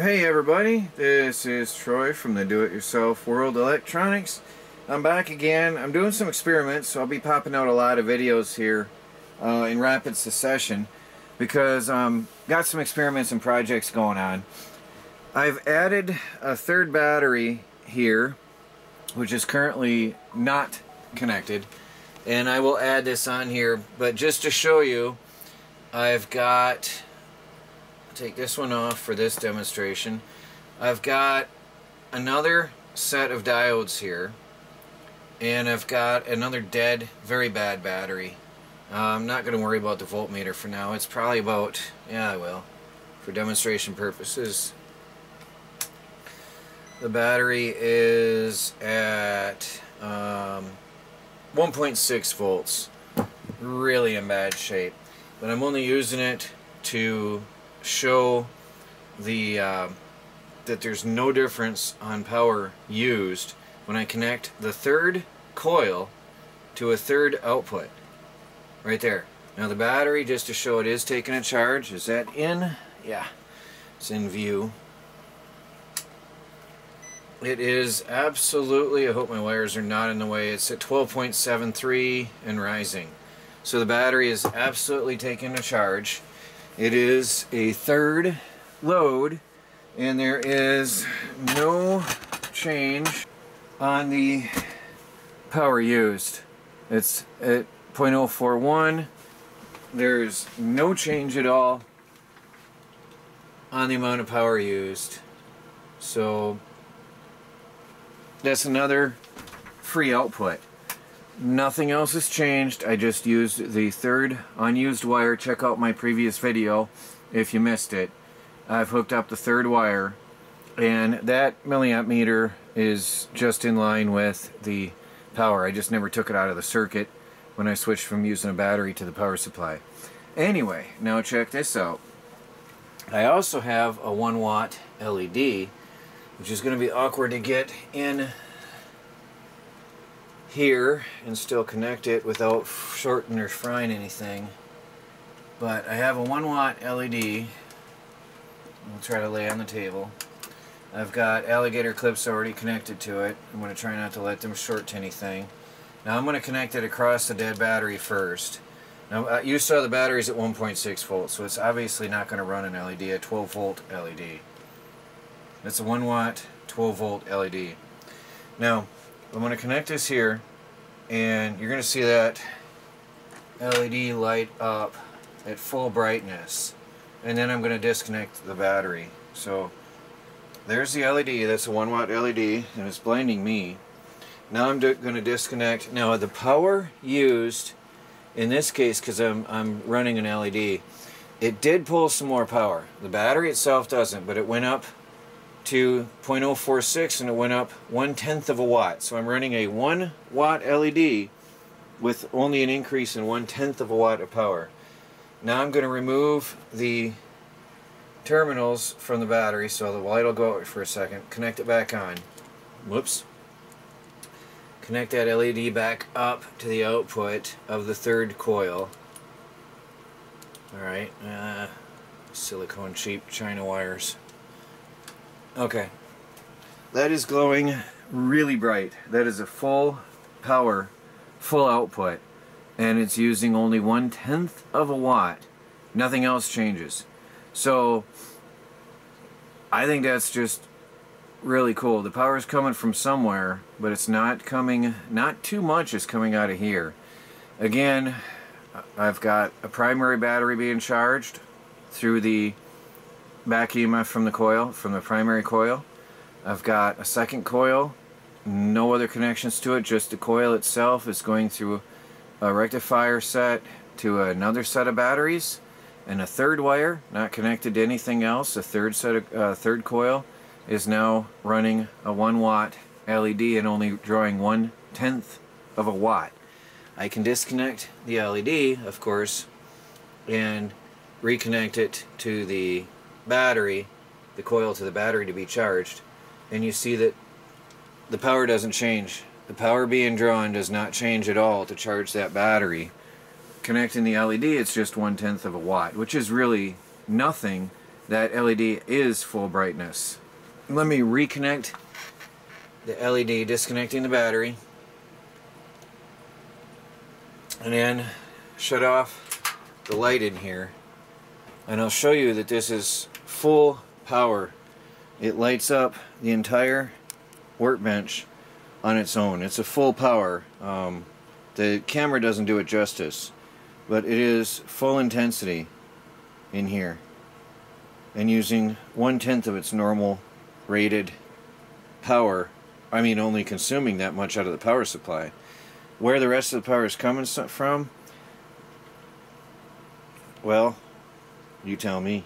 Hey everybody, this is Troy from the Do It Yourself World Electronics. I'm back again. I'm doing some experiments, so I'll be popping out a lot of videos here in rapid succession because got some experiments and projects going on. I've added a third battery here, which is currently not connected, and I will add this on here, but just to show you, I've got... take this one off for this demonstration. I've got another set of diodes here, and I've got another dead, very bad battery. I'm not going to worry about the voltmeter for now. It's probably about, yeah, I will, for demonstration purposes. The battery is at 1.6 volts. Really in bad shape, but I'm only using it to show the that there's no difference on power used when I connect the third coil to a third output right there. Now the battery, just to show it is taking a charge, is that in? Yeah, it's in view. It is absolutely, I hope my wires are not in the way, it's at 12.73 and rising. So the battery is absolutely taking a charge. It is a third load, and there is no change on the power used. It's at 0.041. There's no change at all on the amount of power used. So that's another free output. Nothing else has changed. I just used the third unused wire. Check out my previous video if you missed it. I've hooked up the third wire, and that milliamp meter is just in line with the power. I just never took it out of the circuit when I switched from using a battery to the power supply. Anyway, now check this out. I also have a 1-watt LED, which is going to be awkward to get in here and still connect it without shorting or frying anything, but I have a 1-watt LED. I'll try to lay on the table. I've got alligator clips already connected to it. I'm going to try not to let them short to anything. Now I'm going to connect it across the dead battery first. Now you saw the battery's at 1.6 volts, so it's obviously not going to run an LED, a 12 volt LED. That's a 1-watt 12 volt LED. Now I'm going to connect this here, and you're going to see that LED light up at full brightness, and then I'm going to disconnect the battery. So there's the LED. That's a 1-watt LED, and it's blinding me. Now I'm going to disconnect. Now the power used in this case, because I'm running an LED, it did pull some more power. The battery itself doesn't, but it went up to 0.046, and it went up 1/10 of a watt. So I'm running a 1-watt LED with only an increase in 1/10 of a watt of power. Now I'm going to remove the terminals from the battery, so the light will go out for a second. Connect it back on. Whoops. Connect that LED back up to the output of the third coil. Alright, silicone cheap China wires. Okay, that is glowing really bright. That is a full power, full output, and it's using only 1/10 of a watt. Nothing else changes. So I think that's just really cool. The power is coming from somewhere, but it's not coming, not too much is coming out of here. Again, I've got a primary battery being charged through the back EMF from the coil, from the primary coil. I've got a second coil, no other connections to it, just the coil itself is going through a rectifier set to another set of batteries, and a third wire, not connected to anything else. A third set of third coil is now running a 1-watt LED and only drawing 1/10 of a watt. I can disconnect the LED, of course, and reconnect it to the battery, the coil to the battery to be charged, and you see that the power doesn't change. The power being drawn does not change at all to charge that battery. Connecting the LED, it's just 1/10 of a watt, which is really nothing that LED is full brightness. Let me reconnect the LED, disconnecting the battery, and then shut off the light in here, and I'll show you that this is full power. It lights up the entire workbench on its own. It's a full power. The camera doesn't do it justice, but it is full intensity in here, and using 1/10 of its normal rated power. I mean, only consuming that much out of the power supply. Where the rest of the power is coming from, well, you tell me.